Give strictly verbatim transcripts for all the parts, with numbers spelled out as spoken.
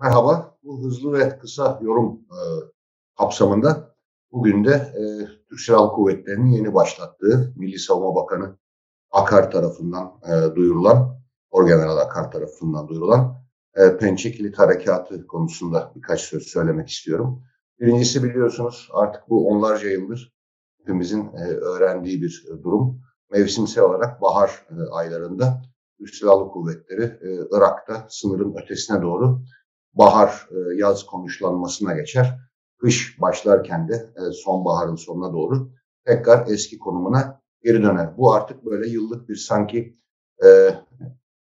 Merhaba, bu hızlı ve kısa yorum e, kapsamında bugün de e, Türk Silahlı Kuvvetleri'nin yeni başlattığı Milli Savunma Bakanı Akar tarafından e, duyurulan, Orgeneral Akar tarafından duyurulan e, Pençe-Kilit harekatı konusunda birkaç söz söylemek istiyorum. Birincisi, biliyorsunuz artık bu onlarca yıldır hepimizin e, öğrendiği bir e, durum. Mevsimsel olarak bahar e, aylarında Türk Silahlı Kuvvetleri e, Irak'ta sınırın ötesine doğru bahar e, yaz konuşlanmasına geçer. Kış başlarken de e, sonbaharın sonuna doğru tekrar eski konumuna geri döner. Bu artık böyle yıllık bir sanki e,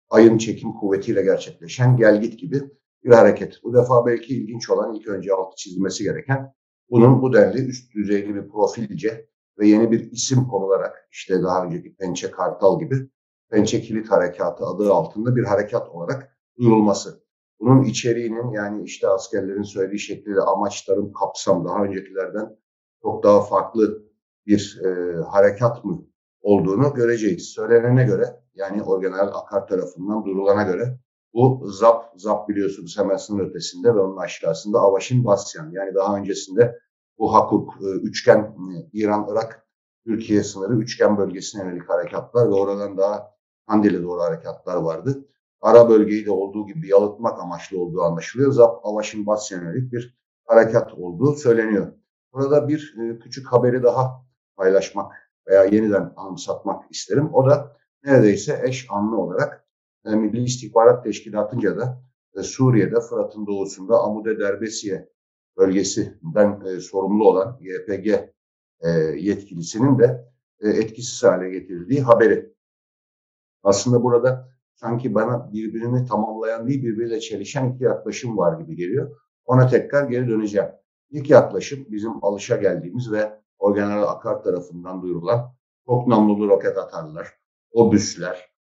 ayın çekim kuvvetiyle gerçekleşen gelgit gibi bir hareket. Bu defa belki ilginç olan, ilk önce altı çizilmesi gereken, bunun bu denli üst düzeyli bir profilce ve yeni bir isim konularak, işte daha önceki Pençe Kartal gibi Pençe-Kilit harekatı adı altında bir harekat olarak duyurulması. Bunun içeriğinin, yani işte askerlerin söylediği şekliyle amaçların kapsam daha öncekilerden çok daha farklı bir e, harekat mı olduğunu göreceğiz. Söylenene göre, yani Orgeneral Akar tarafından duyurulana göre bu Zap, Zap biliyorsunuz hemen sınır ötesinde ve onun aşağısında Avaşin-Basyan, yani daha öncesinde bu Hakuk, e, üçgen, e, İran-Irak, Türkiye sınırı üçgen bölgesine yönelik harekatlar ve oradan daha Kandil'e doğru harekatlar vardı. Ara bölgeyi de olduğu gibi yalıtmak amaçlı olduğu anlaşılıyor. Zap, Avaşin-Basyan'a yönelik bir harekat olduğu söyleniyor. Burada bir e, küçük haberi daha paylaşmak veya yeniden anımsatmak isterim. O da neredeyse eş anlı olarak e, Milli İstihbarat Teşkilatı'nca da e, Suriye'de Fırat'ın doğusunda Amude Derbesiye bölgesinden e, sorumlu olan Y P G e, yetkilisinin de e, etkisiz hale getirildiği haberi. Aslında burada sanki bana birbirini tamamlayan değil, birbiriyle çelişen iki yaklaşım var gibi geliyor. Ona tekrar geri döneceğim. İlk yaklaşım bizim alışa geldiğimiz ve Orgeneral Akar tarafından duyurulan çok namlulu roket atarlar, obüsler,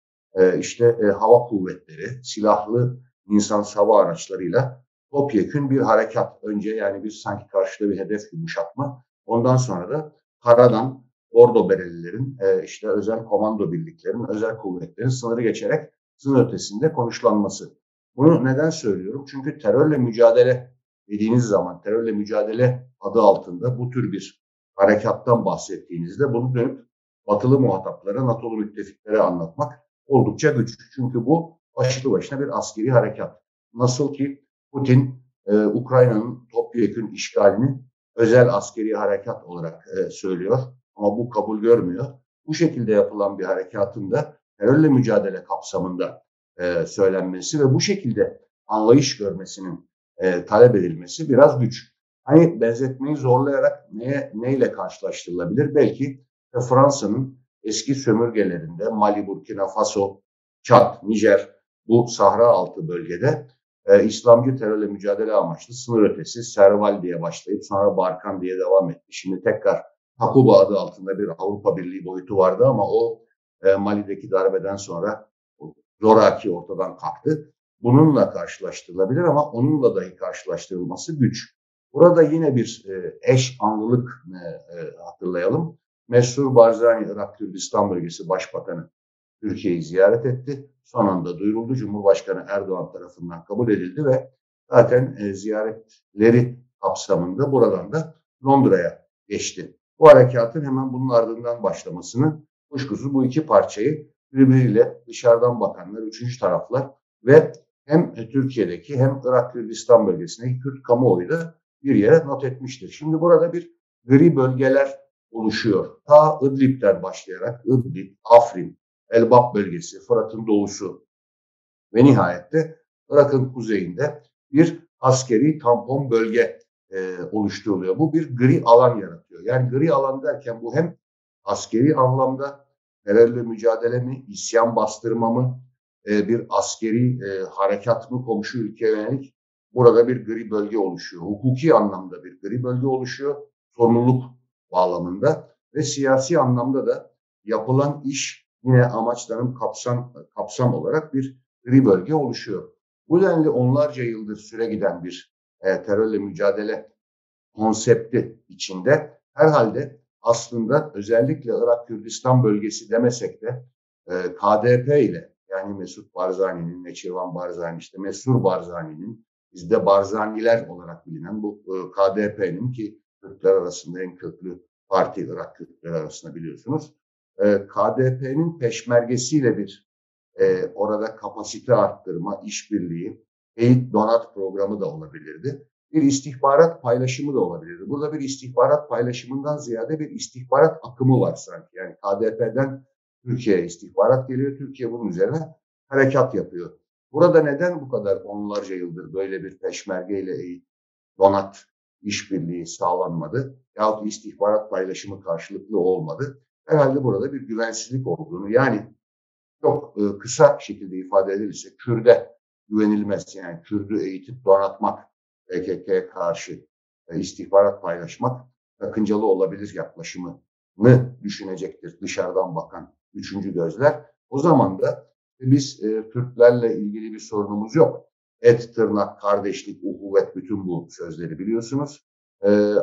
işte hava kuvvetleri, silahlı insansız hava araçlarıyla topyekün bir harekat. Önce yani bir sanki karşıda bir hedef yumuşatma. Ondan sonra da karadan Ordo Berelilerin, işte özel komando birliklerinin, özel kuvvetlerin sınırı geçerek sınır ötesinde konuşlanması. Bunu neden söylüyorum? Çünkü terörle mücadele dediğiniz zaman, terörle mücadele adı altında bu tür bir harekattan bahsettiğinizde bunu dönüp batılı muhataplara, NATO'lu müttefiklere anlatmak oldukça güç. Çünkü bu başlı başına bir askeri harekat. Nasıl ki Putin e, Ukrayna'nın topyekün işgalini özel askeri harekat olarak e, söylüyor ama bu kabul görmüyor. Bu şekilde yapılan bir harekatın da terörle mücadele kapsamında e, söylenmesi ve bu şekilde anlayış görmesinin e, talep edilmesi biraz güç. Hani benzetmeyi zorlayarak neye, neyle karşılaştırılabilir? Belki e, Fransa'nın eski sömürgelerinde Mali, Burkina Faso, Çat, Nijer, bu Sahra altı bölgede e, İslamcı terörle mücadele amaçlı sınır ötesi Serval diye başlayıp sonra Barkan diye devam etti. Şimdi tekrar Takuba adı altında bir Avrupa Birliği boyutu vardı ama o Mali'deki darbeden sonra zoraki ortadan kalktı. Bununla karşılaştırılabilir ama onunla dahi karşılaştırılması güç. Burada yine bir eş anlılık hatırlayalım. Mesut Barzani, Irak Kürdistan Bölgesi Başbakanı, Türkiye'yi ziyaret etti. Son anda duyuruldu. Cumhurbaşkanı Erdoğan tarafından kabul edildi ve zaten ziyaretleri kapsamında buradan da Londra'ya geçti. Bu harekatın hemen bunun ardından başlamasını, kuşkusuz bu iki parçayı birbiriyle dışarıdan bakanlar, üçüncü taraflar ve hem Türkiye'deki hem Irak Kürdistan bölgesindeki Kürt kamuoyu da bir yere not etmiştir. Şimdi burada bir gri bölgeler oluşuyor. Ta İdlib'den başlayarak İdlib, Afrin, Elbap bölgesi, Fırat'ın doğusu ve nihayet de Irak'ın kuzeyinde bir askeri tampon bölge e, oluşturuluyor. Bu bir gri alan yaratıyor. Yani gri alan derken bu hem askeri anlamda terörle mücadele mi, isyan bastırma mı, bir askeri harekat mı komşu ülkeye yönelik, burada bir gri bölge oluşuyor. Hukuki anlamda bir gri bölge oluşuyor, sorumluluk bağlamında ve siyasi anlamda da yapılan iş yine amaçların kapsam, kapsam olarak bir gri bölge oluşuyor. Bu denli onlarca yıldır süre giden bir terörle mücadele konsepti içinde herhalde aslında özellikle Irak Kürdistan bölgesi demesek de K D P ile, yani Mesut Barzani'nin, Neçirvan Barzani, işte Mesut Barzani'nin bizde Barzaniler olarak bilinen bu K D P'nin ki Kürtler arasında en köklü parti olarak Kürtler arasında biliyorsunuz. K D P'nin peşmergesiyle bir e, orada kapasite arttırma, işbirliği, eğit donat programı da olabilirdi. Bir istihbarat paylaşımı da olabilirdi. Burada bir istihbarat paylaşımından ziyade bir istihbarat akımı var sanki. Yani K D P'den Türkiye'ye istihbarat geliyor. Türkiye bunun üzerine harekat yapıyor. Burada neden bu kadar onlarca yıldır böyle bir peşmergeyle eğit donat işbirliği sağlanmadı? Yahut istihbarat paylaşımı karşılıklı olmadı. Herhalde burada bir güvensizlik olduğunu, yani çok kısa şekilde ifade edilirse Kürt'e güvenilmez. Yani Kürt'ü eğitip donatmak, P K K'ye karşı istihbarat paylaşmak sakıncalı olabilir yaklaşımını düşünecektir dışarıdan bakan üçüncü gözler. O zaman da biz Kürtlerle ilgili bir sorunumuz yok. Et, tırnak, kardeşlik, uhuvvet, bütün bu sözleri biliyorsunuz.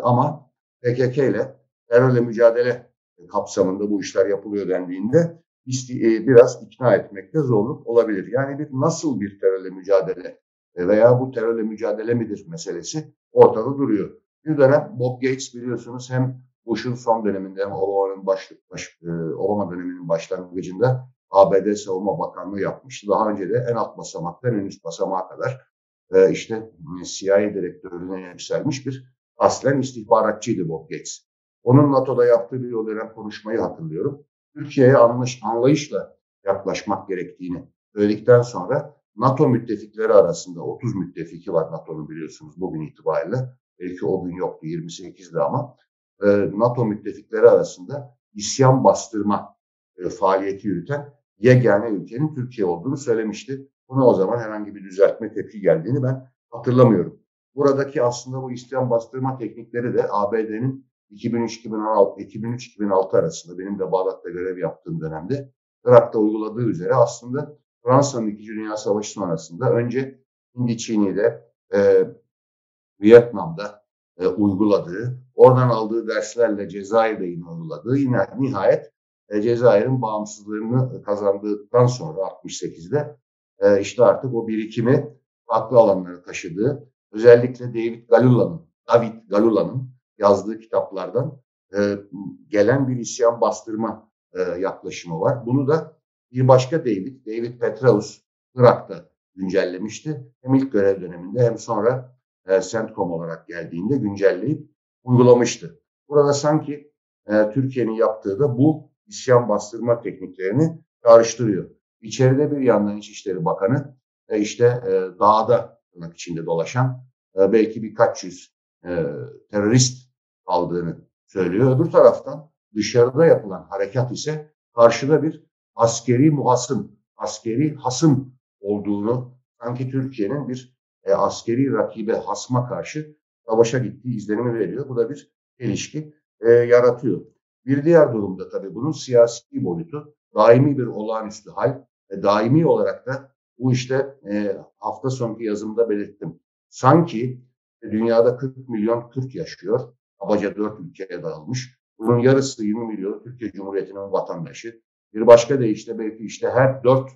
Ama P K K ile terörle mücadele kapsamında bu işler yapılıyor dendiğinde biraz ikna etmekte zorluk olabilir. Yani bir nasıl bir terörle mücadele veya bu terörle mücadele midir meselesi ortada duruyor. Bir dönem Bob Gates biliyorsunuz hem Bush'un son döneminde hem Obama'nın baş, baş, Obama döneminin başlangıcında A B D Savunma Bakanlığı yapmıştı. Daha önce de en alt basamaktan en üst basamağa kadar işte C I A direktörlüğüne yükselmiş bir aslen istihbaratçıydı Bob Gates. Onun NATO'da yaptığı bir o dönem konuşmayı hatırlıyorum. Türkiye'ye anlayışla yaklaşmak gerektiğini söyledikten sonra NATO müttefikleri arasında otuz müttefiki var NATO'nun biliyorsunuz bugün itibariyle. Belki o gün yoktu, yirmi sekizdi ama NATO müttefikleri arasında isyan bastırma faaliyeti yürüten yegane ülkenin Türkiye olduğunu söylemişti. Buna o zaman herhangi bir düzeltme, tepki geldiğini ben hatırlamıyorum. Buradaki aslında bu isyan bastırma teknikleri de A B D'nin iki bin üç iki bin altı arasında benim de Bağdat'ta görev yaptığım dönemde Irak'ta uyguladığı üzere aslında Fransa'nın İkinci Dünya Savaşı sonrasında önce Hindiçini'de, e, Vietnam'da e, uyguladığı, oradan aldığı derslerle Cezayir'de yine uyguladığı, yine nihayet e, Cezayir'in bağımsızlığını kazandıktan sonra altmış sekizde e, işte artık o birikimi farklı alanlara taşıdığı, özellikle David Galula'nın, David Galula'nın yazdığı kitaplardan e, gelen bir isyan bastırma e, yaklaşımı var. Bunu da bir başka David, David Petraeus Irak'ta güncellemişti. Hem ilk görev döneminde hem sonra e, Centcom olarak geldiğinde güncelleyip uygulamıştı. Burada sanki e, Türkiye'nin yaptığı da bu isyan bastırma tekniklerini karıştırıyor. İçeride bir yandan İçişleri Bakanı e, işte e, dağda tırnak içinde dolaşan e, belki birkaç yüz e, terörist aldığını söylüyor. Öbür taraftan dışarıda yapılan harekat ise karşıda bir askeri muhasım, askeri hasım olduğunu, sanki Türkiye'nin bir e, askeri rakibe, hasma karşı savaşa gittiği izlenimi veriyor. Bu da bir ilişki e, yaratıyor. Bir diğer durumda tabii bunun siyasi boyutu, daimi bir olağanüstü hal ve daimi olarak da bu işte e, hafta sonki yazımda belirttim. Sanki e, dünyada kırk milyon Kürt yaşıyor. Kabaca dört ülkeye dağılmış. Bunun yarısı yirmi milyon Türkiye Cumhuriyeti'nin vatandaşı. Bir başka deyişle belki işte her dört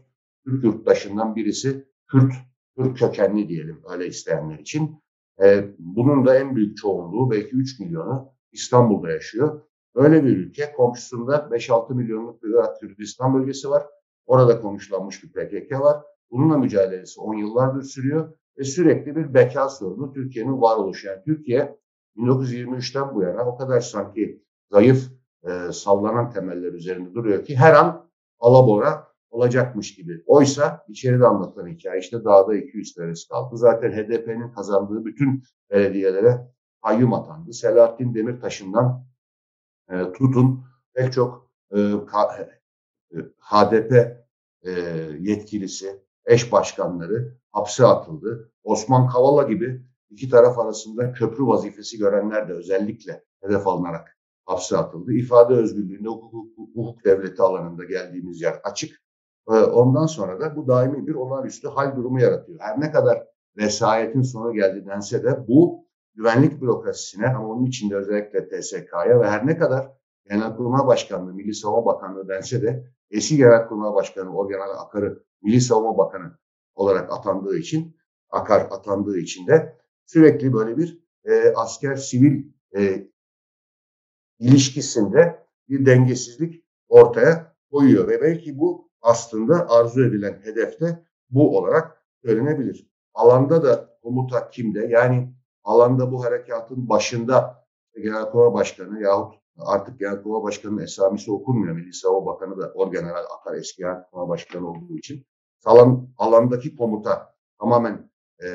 Türk yurttaşından birisi Kürt, Türk kökenli diyelim öyle isteyenler için. Ee, bunun da en büyük çoğunluğu belki üç milyonu İstanbul'da yaşıyor. Öyle bir ülke, komşusunda beş altı milyonluk bir Irak Kürdistan bölgesi var. Orada konuşlanmış bir P K K var. Bununla mücadelesi on yıllardır sürüyor ve sürekli bir beka sorunu Türkiye'nin varoluşu. Yani Türkiye bin dokuz yüz yirmi üçten bu yana o kadar sanki zayıf, e, sallanan temeller üzerinde duruyor ki her an alabora olacakmış gibi. Oysa içeride anlatılan hikaye işte dağda iki yüz terörist kaldı. Zaten H D P'nin kazandığı bütün belediyelere kayyum atandı. Selahattin Demirtaş'ından e, tutun pek çok e, H D P e, yetkilisi, eş başkanları hapse atıldı. Osman Kavala gibi İki taraf arasında köprü vazifesi görenler de özellikle hedef alınarak hapse atıldı. İfade özgürlüğünde hukuk, hukuk devleti alanında geldiğimiz yer açık. Ondan sonra da bu daimi bir olağanüstü hal durumu yaratıyor. Her ne kadar vesayetin sonu geldi dense de bu güvenlik bürokrasisine ama onun içinde özellikle T S K'ya ve her ne kadar Genelkurmay Başkanlığı, Milli Savunma Bakanlığı dense de eski Genelkurmay Başkanı Orgeneral Akar'ı Milli Savunma Bakanı olarak atandığı için Akar atandığı için de sürekli böyle bir e, asker-sivil e, ilişkisinde bir dengesizlik ortaya koyuyor. Ve belki bu aslında arzu edilen hedefte bu olarak söylenebilir. Alanda da komuta kimde? Yani alanda bu harekatın başında Genelkurmay Başkanı yahut artık Genelkurmay Başkanı'nın esamisi okunmuyor. Milli Savunma Bakanı da Orgeneral Akar eski Genelkurmay Başkanı olduğu için. Alan, alandaki komuta tamamen e,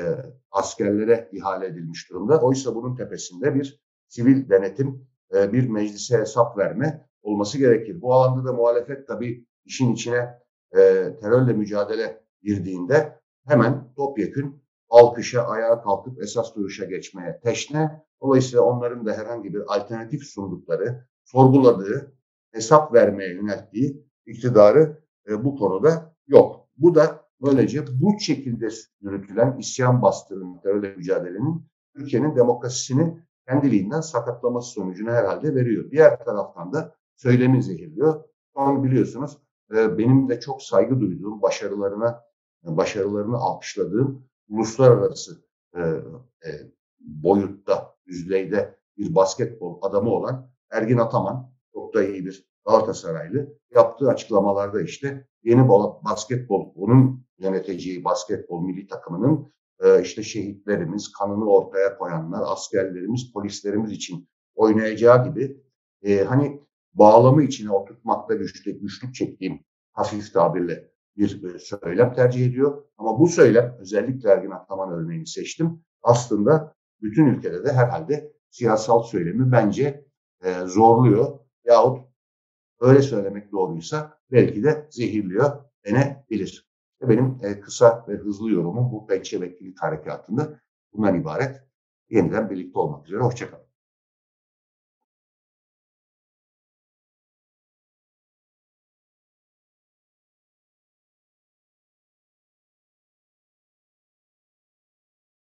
askerlere ihale edilmiş durumda. Oysa bunun tepesinde bir sivil denetim, e, bir meclise hesap verme olması gerekir. Bu alanda da muhalefet tabii işin içine e, terörle mücadele girdiğinde hemen topyekün alkışa, ayağa kalkıp esas duruşa geçmeye teşne. Dolayısıyla onların da herhangi bir alternatif sundukları, sorguladığı, hesap vermeye yönelttiği iktidarı e, bu konuda yok. Bu da böylece bu şekilde yürütülen isyan bastırının, terörle mücadelenin ülkenin demokrasisini kendiliğinden sakatlaması sonucunu herhalde veriyor. Diğer taraftan da söylemi zehirliyor. Onu biliyorsunuz e, benim de çok saygı duyduğum, başarılarına başarılarını alkışladığım uluslararası e, e, boyutta, düzeyde bir basketbol adamı olan Ergin Ataman, çok da iyi bir Galatasaraylı, yaptığı açıklamalarda işte yeni basketbol, onun yöneteceği basketbol milli takımının e, işte şehitlerimiz, kanını ortaya koyanlar, askerlerimiz, polislerimiz için oynayacağı gibi e, hani bağlamı içine oturtmakta güçlük, güçlük çektiğim hafif tabirle bir söylem tercih ediyor. Ama bu söylem, özellikle Ergin Ataman örneğini seçtim, aslında bütün ülkede de herhalde siyasal söylemi bence e, zorluyor yahut öyle söylemek doğruysa belki de zehirliyor denebilir. Benim e, kısa ve hızlı yorumum bu Pençe-Kilit harekatında bundan ibaret. Yeniden birlikte olmak üzere. Hoşça kalın.